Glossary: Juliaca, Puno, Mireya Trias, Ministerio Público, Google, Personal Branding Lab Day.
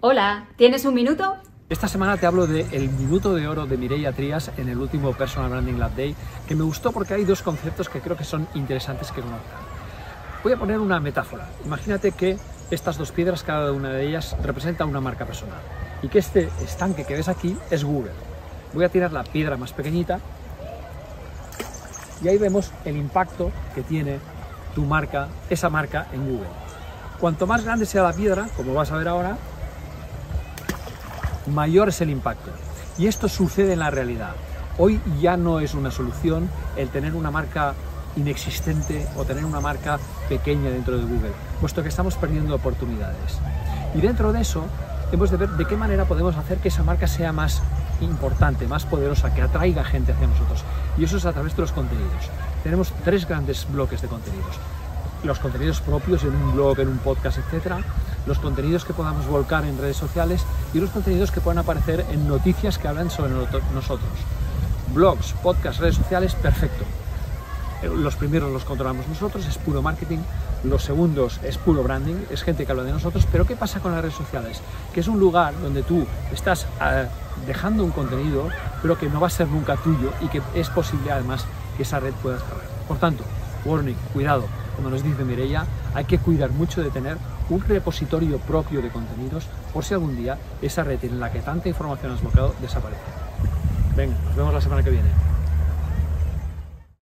Hola, ¿tienes un minuto? Esta semana te hablo del minuto de oro de Mireya Trias en el último Personal Branding Lab Day, que me gustó porque hay dos conceptos que creo que son interesantes que conozcan. Voy a poner una metáfora. Imagínate que estas dos piedras, cada una de ellas, representa una marca personal y que este estanque que ves aquí es Google. Voy a tirar la piedra más pequeñita y ahí vemos el impacto que tiene tu marca, esa marca en Google. Cuanto más grande sea la piedra, como vas a ver ahora, mayor es el impacto. Y esto sucede en la realidad. Hoy ya no es una solución el tener una marca inexistente o tener una marca pequeña dentro de Google, puesto que estamos perdiendo oportunidades. Y dentro de eso, hemos de ver de qué manera podemos hacer que esa marca sea más importante, más poderosa, que atraiga gente hacia nosotros. Y eso es a través de los contenidos. Tenemos tres grandes bloques de contenidos. Los contenidos propios en un blog, en un podcast, etcétera, los contenidos que podamos volcar en redes sociales y los contenidos que puedan aparecer en noticias que hablan sobre nosotros. Blogs, podcasts, redes sociales, perfecto. Los primeros los controlamos nosotros, es puro marketing. Los segundos es puro branding, es gente que habla de nosotros. Pero ¿qué pasa con las redes sociales? Que es un lugar donde tú estás dejando un contenido, pero que no va a ser nunca tuyo y que es posible además que esa red pueda cargar. Por tanto, warning, cuidado. Como nos dice Mireya, hay que cuidar mucho de tener un repositorio propio de contenidos por si algún día esa red en la que tanta información has volcado desaparece. Venga, nos vemos la semana que viene.